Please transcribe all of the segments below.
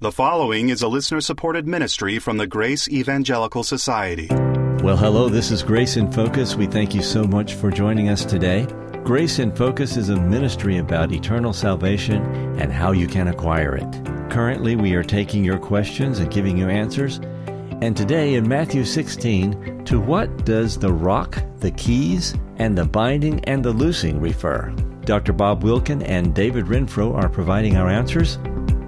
The following is a listener-supported ministry from the Grace Evangelical Society. Well, hello, this is Grace in Focus. We thank you so much for joining us today. Grace in Focus is a ministry about eternal salvation and how you can acquire it. Currently, we are taking your questions and giving you answers. And today in Matthew 16, to what does the rock, the keys, and the binding and the loosing refer? Dr. Bob Wilkin and David Renfro are providing our answers.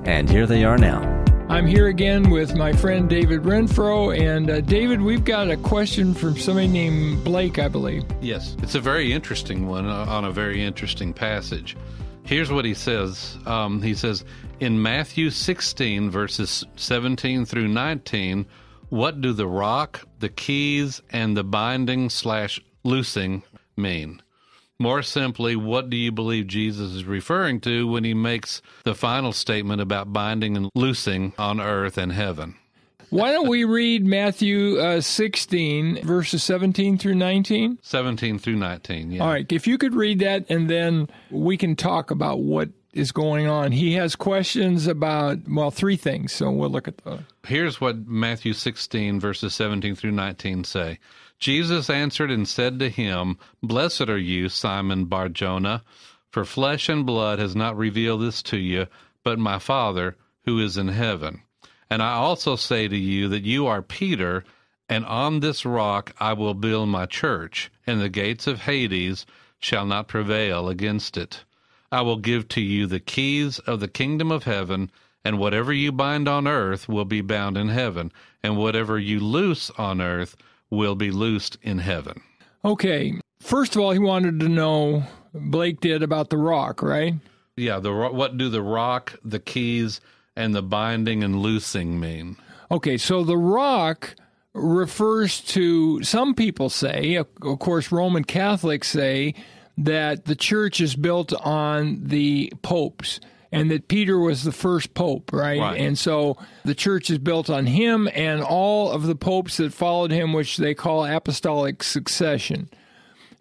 And here they are now. I'm here again with my friend David Renfro. And David, we've got a question from somebody named Blake, I believe. Yes, it's a very interesting one on a very interesting passage. Here's what he says. He says, in Matthew 16, verses 17 through 19, what do the rock, the keys, and the binding/loosing mean? More simply, what do you believe Jesus is referring to when he makes the final statement about binding and loosing on earth and heaven? Why don't we read Matthew 16, verses 17 through 19? 17 through 19, yeah. All right, if you could read that, and then we can talk about what is going on. He has questions about, well, three things, so we'll look at those. Here's what Matthew 16, verses 17 through 19 say. Jesus answered and said to him, "Blessed are you, Simon Bar-Jonah, for flesh and blood has not revealed this to you, but my Father who is in heaven. And I also say to you that you are Peter, and on this rock I will build my church, and the gates of Hades shall not prevail against it. I will give to you the keys of the kingdom of heaven, and whatever you bind on earth will be bound in heaven, and whatever you loose on earth will be loosed in heaven." Okay. First of all, he wanted to know, Blake did, about the rock, right? Yeah. What do the rock, the keys, and the binding and loosing mean? Okay. So the rock refers to, some people say, of course, Roman Catholics say, that the church is built on the popes, and that Peter was the first pope, right? And so the church is built on him and all of the popes that followed him, which they call apostolic succession.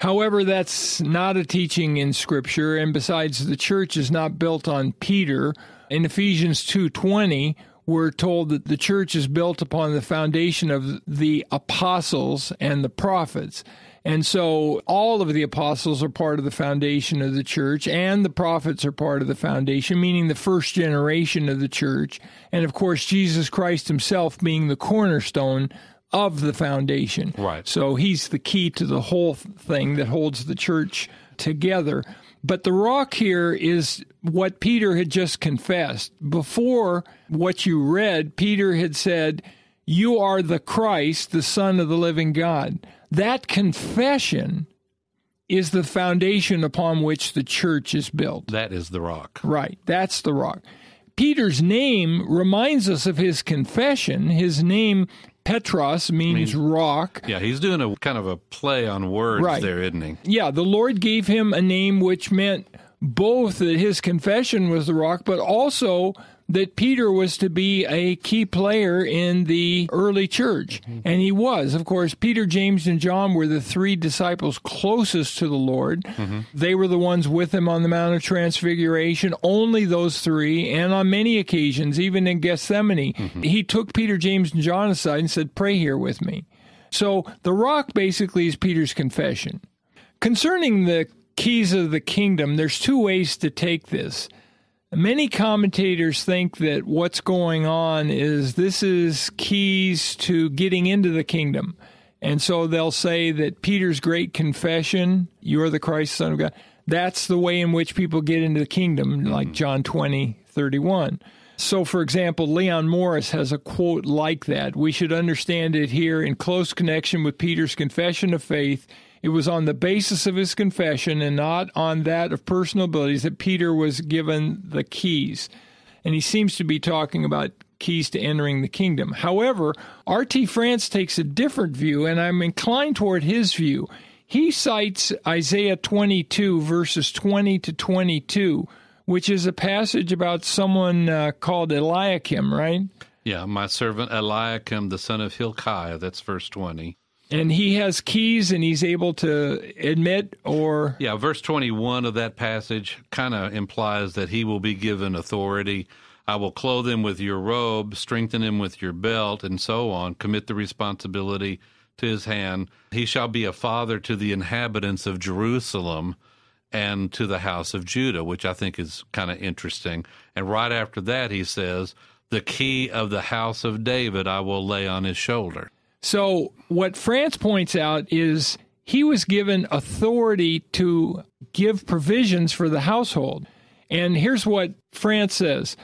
However, that's not a teaching in Scripture, and besides, the church is not built on Peter. In Ephesians 2:20, we're told that the church is built upon the foundation of the apostles and the prophets. And so all of the apostles are part of the foundation of the church, and the prophets are part of the foundation, meaning the first generation of the church. And, of course, Jesus Christ himself being the cornerstone of the foundation. Right. So he's the key to the whole thing that holds the church together. But the rock here is what Peter had just confessed. Before what you read, Peter had said, "You are the Christ, the Son of the living God." That confession is the foundation upon which the church is built. That is the rock. Right. That's the rock. Peter's name reminds us of his confession. His name, Petros, means rock. Yeah, he's doing a kind of a play on words there, isn't he? Yeah, the Lord gave him a name which meant both that his confession was the rock, but also that Peter was to be a key player in the early church. And he was. Of course, Peter, James, and John were the three disciples closest to the Lord. They were the ones with him on the Mount of Transfiguration, only those three, and on many occasions, even in Gethsemane. He took Peter, James, and John aside and said, "Pray here with me." So the rock basically is Peter's confession. Concerning the keys of the kingdom, there's two ways to take this. Many commentators think that what's going on is this is keys to getting into the kingdom. And so they'll say that Peter's great confession, "You are the Christ, Son of God," that's the way in which people get into the kingdom, like John 20:31. So, for example, Leon Morris has a quote like that. "We should understand it here in close connection with Peter's confession of faith. It was on the basis of his confession and not on that of personal abilities that Peter was given the keys." And he seems to be talking about keys to entering the kingdom. However, R.T. France takes a different view, and I'm inclined toward his view. He cites Isaiah 22, verses 20 to 22, which is a passage about someone called Eliakim, right? Yeah, "My servant Eliakim, the son of Hilkiah," that's verse 20. And he has keys, and he's able to admit or... Yeah, verse 21 of that passage kind of implies that he will be given authority I will clothe him with your robe, strengthen him with your belt, and so on. Commit the responsibility to his hand. He shall be a father to the inhabitants of Jerusalem and to the house of Judah, which I think is kind of interesting. And right after that, he says, the key of the house of David I will lay on his shoulder. So what France points out is he was given authority to give provisions for the household. And here's what France says.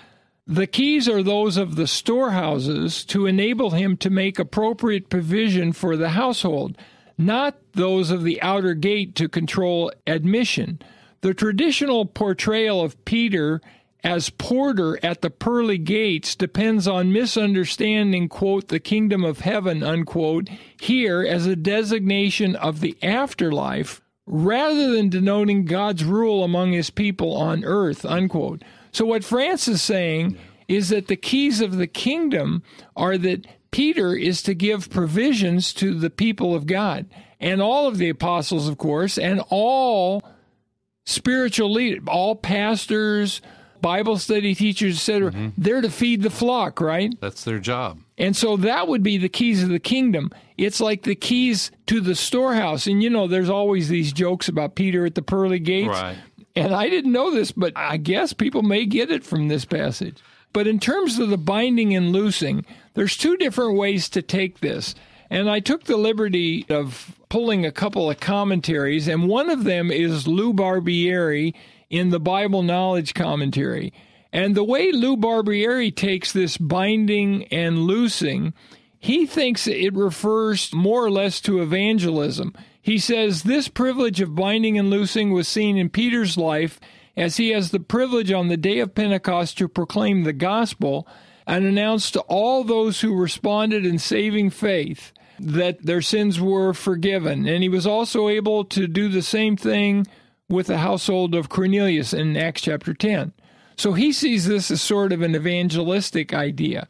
The keys are those of the storehouses to enable him to make appropriate provision for the household, not those of the outer gate to control admission. The traditional portrayal of Peter as porter at the pearly gates depends on misunderstanding, quote, the kingdom of heaven, unquote, here as a designation of the afterlife, rather than denoting God's rule among his people on earth, unquote. So what France is saying is that the keys of the kingdom are that Peter is to give provisions to the people of God, and all of the apostles, of course, and all spiritual leaders, all pastors, Bible study teachers, etc. Mm-hmm. They're to feed the flock, right? That's their job. And so that would be the keys of the kingdom. It's like the keys to the storehouse. And, you know, there's always these jokes about Peter at the pearly gates. Right. And I didn't know this, but I guess people may get it from this passage. But in terms of the binding and loosing, there's two different ways to take this. And I took the liberty of pulling a couple of commentaries, and one of them is Lou Barbieri in the Bible Knowledge Commentary. And the way Lou Barbieri takes this binding and loosing, he thinks it refers more or less to evangelism. He says, this privilege of binding and loosing was seen in Peter's life as he has the privilege on the day of Pentecost to proclaim the gospel and announce to all those who responded in saving faith that their sins were forgiven. And he was also able to do the same thing with the household of Cornelius in Acts chapter 10. So he sees this as sort of an evangelistic idea.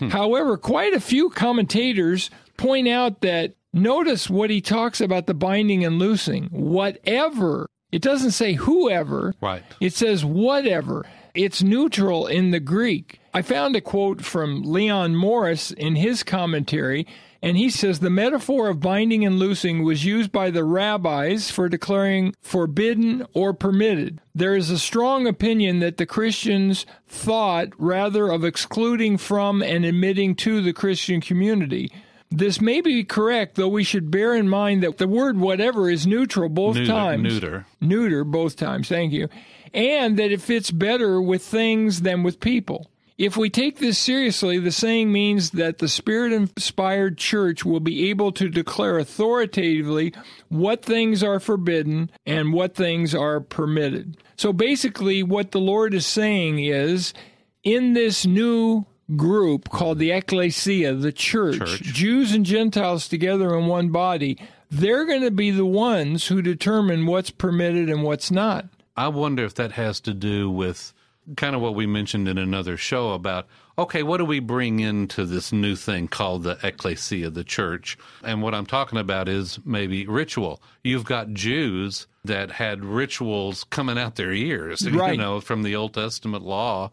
However, quite a few commentators point out that notice what he talks about the binding and loosing. Whatever. It doesn't say whoever. Right. It says whatever. It's neutral in the Greek. I found a quote from Leon Morris in his commentary, and he says, the metaphor of binding and loosing was used by the rabbis for declaring forbidden or permitted. There is a strong opinion that the Christians thought rather of excluding from and admitting to the Christian community. This may be correct, though we should bear in mind that the word whatever is neutral both times. Neuter both times, thank you. And that it fits better with things than with people. If we take this seriously, the saying means that the Spirit-inspired church will be able to declare authoritatively what things are forbidden and what things are permitted. So basically what the Lord is saying is, in this new group called the ecclesia, the church, Jews and Gentiles together in one body, they're going to be the ones who determine what's permitted and what's not. I wonder if that has to do with kind of what we mentioned in another show about, okay, what do we bring into this new thing called the ecclesia, the church? And what I'm talking about is maybe ritual. You've got Jews that had rituals coming out their ears, right, you know, from the Old Testament law.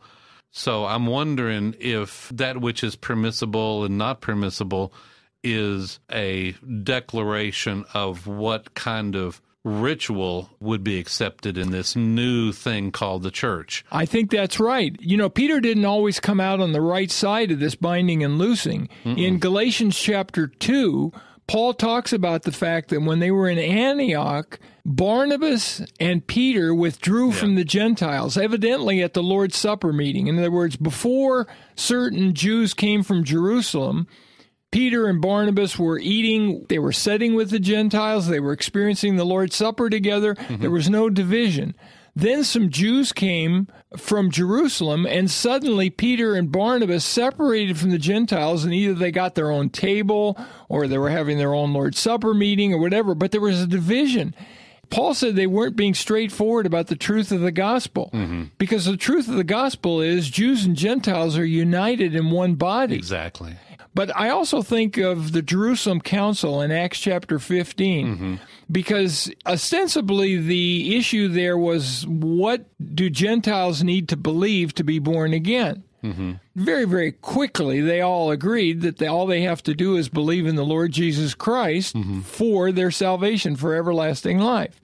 So I'm wondering if that which is permissible and not permissible is a declaration of what kind of ritual would be accepted in this new thing called the church. I think that's right. You know, Peter didn't always come out on the right side of this binding and loosing. Mm-mm. In Galatians chapter 2, Paul talks about the fact that when they were in Antioch, Barnabas and Peter withdrew from the Gentiles, evidently at the Lord's Supper meeting. In other words, before certain Jews came from Jerusalem, Peter and Barnabas were eating, they were sitting with the Gentiles, they were experiencing the Lord's Supper together, there was no division. Then some Jews came from Jerusalem, and suddenly Peter and Barnabas separated from the Gentiles, and either they got their own table, or they were having their own Lord's Supper meeting, or whatever, but there was a division. Paul said they weren't being straightforward about the truth of the gospel, because the truth of the gospel is Jews and Gentiles are united in one body. Exactly. But I also think of the Jerusalem Council in Acts chapter 15, because ostensibly the issue there was, what do Gentiles need to believe to be born again? Mm-hmm. Very, very quickly, they all agreed that all they have to do is believe in the Lord Jesus Christ mm-hmm. for their salvation, for everlasting life.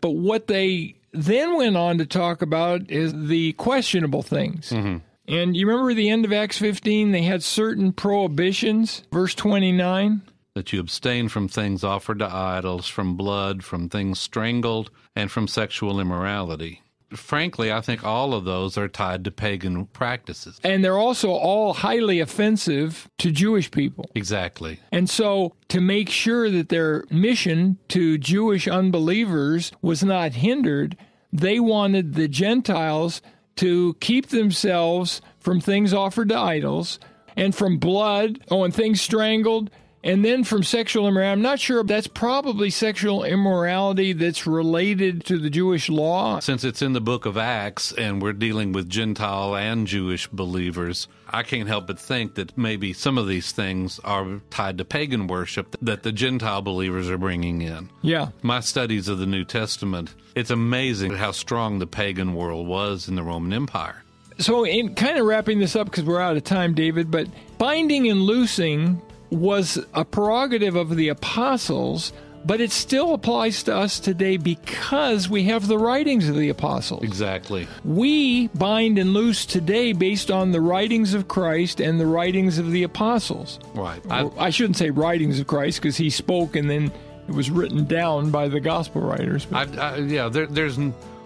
But what they then went on to talk about is the questionable things. Mm-hmm. And you remember the end of Acts 15, they had certain prohibitions, verse 29? That you abstain from things offered to idols, from blood, from things strangled, and from sexual immorality. Frankly, I think all of those are tied to pagan practices. And they're also all highly offensive to Jewish people. Exactly. And so to make sure that their mission to Jewish unbelievers was not hindered, they wanted the Gentiles to keep themselves from things offered to idols and from blood, and things strangled, and then from sexual immorality. I'm not sure, that's probably sexual immorality that's related to the Jewish law. Since it's in the book of Acts and we're dealing with Gentile and Jewish believers, I can't help but think that maybe some of these things are tied to pagan worship that the Gentile believers are bringing in. Yeah. My studies of the New Testament, it's amazing how strong the pagan world was in the Roman Empire. So in kind of wrapping this up because we're out of time, David, but binding and loosing was a prerogative of the apostles, but it still applies to us today because we have the writings of the apostles. Exactly. We bind and loose today based on the writings of Christ and the writings of the apostles. Right. I shouldn't say writings of Christ because he spoke and then it was written down by the gospel writers. There's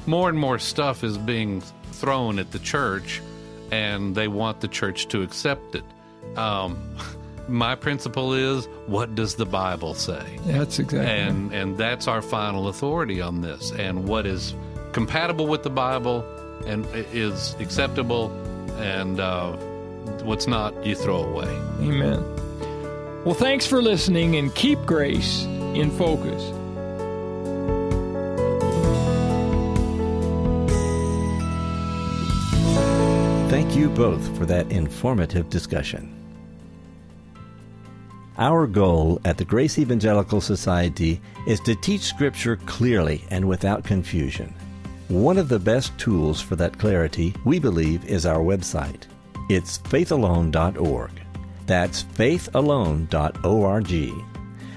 more and more stuff is being thrown at the church, and they want the church to accept it. My principle is, what does the Bible say? That's exactly. And that's our final authority on this. And what is compatible with the Bible and is acceptable, and what's not, you throw away. Amen. Well, thanks for listening, and keep Grace in Focus. Thank you both for that informative discussion. Our goal at the Grace Evangelical Society is to teach Scripture clearly and without confusion. One of the best tools for that clarity, we believe, is our website. It's faithalone.org. That's faithalone.org.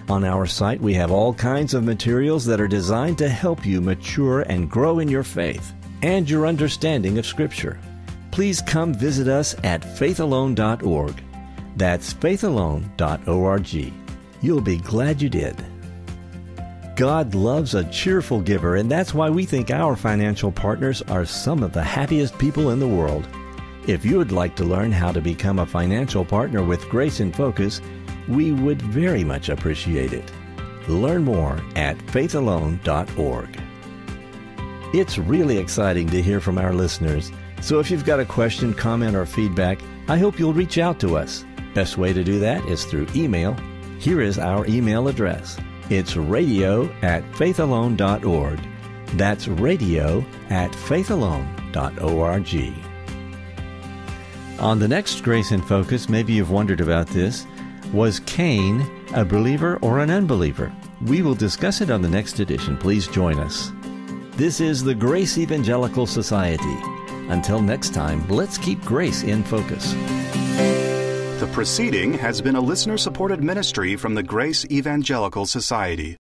On our site, we have all kinds of materials that are designed to help you mature and grow in your faith and your understanding of Scripture. Please come visit us at faithalone.org. That's faithalone.org. You'll be glad you did. God loves a cheerful giver, and that's why we think our financial partners are some of the happiest people in the world. If you would like to learn how to become a financial partner with Grace in Focus, we would very much appreciate it. Learn more at faithalone.org. It's really exciting to hear from our listeners, so if you've got a question, comment, or feedback, I hope you'll reach out to us. Best way to do that is through email. Here is our email address. It's radio@faithalone.org. That's radio@faithalone.org. On the next Grace in Focus, maybe you've wondered about this. Was Cain a believer or an unbeliever? We will discuss it on the next edition. Please join us. This is the Grace Evangelical Society. Until next time, let's keep Grace in Focus. The proceeding has been a listener-supported ministry from the Grace Evangelical Society.